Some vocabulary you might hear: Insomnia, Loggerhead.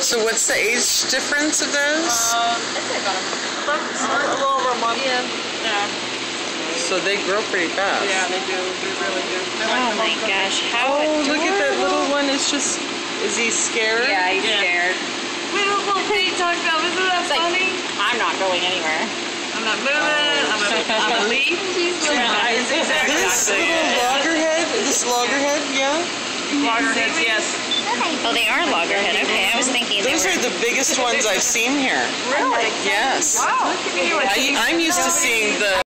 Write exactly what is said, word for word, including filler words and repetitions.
So what's the age difference of those? Um, I think about a month, a little over a month. Yeah. Yeah. So they grow pretty fast. Yeah, they do. They really do. They're oh like my gosh! How oh, adorable. Look at that little one. It's just—is he scared? Yeah, he's yeah. scared. We don't know what he talked about. Isn't that it's funny? Like, I'm not going anywhere. I'm not moving. Oh. I'm gonna, I'm gonna leave. He's like, this exactly little it. loggerhead. This loggerhead, yeah. Loggerheads, yes. Oh, they are loggerhead. Okay, I was thinking those they were... are the biggest ones I've seen here. Really? Yes. Wow. I, I'm used to seeing the